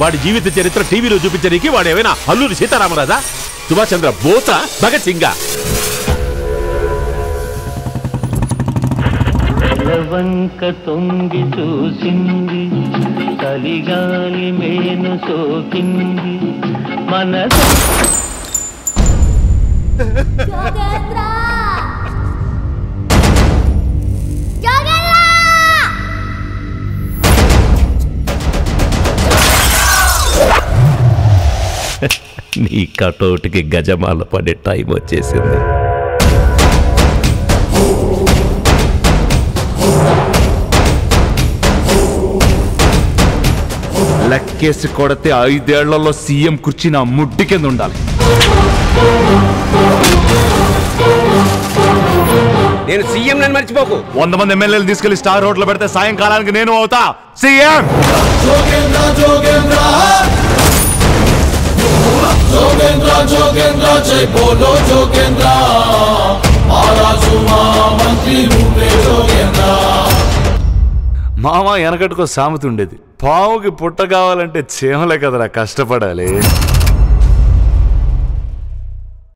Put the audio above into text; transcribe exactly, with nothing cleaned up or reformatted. వాడి జీవిత చరిత్ర టీవీలో చూపించడానికి వాడేమైనా అల్లూరి సీతారామరాజా, సుభాష్ చంద్ర బోస్, భగత్ సింగ్? వంక తొంగి చూసింది తలిగాలి మేను సోకింది మనసు జోగేంద్ర జోగేంద్ర నీ కటౌట్కి గజమాల పడే టైం వచ్చేసింది. లక్కేసి కొడితే ఐదేళ్లలో సీఎం కుర్చీ నా ముడ్డి కింద ఉండాలి. నేను సీఎం, నన్ను మర్చిపోకు. వంద మంది ఎమ్మెల్యేలు తీసుకెళ్లి స్టార్ రోడ్ లో పెడితే సాయంకాలానికి నేను అవుతా సీఎం. మామ వెనకటికో సామెత ఉండేది, పావుకి పుట్ట కావాలంటే చేమలే కదరా కష్టపడాలి.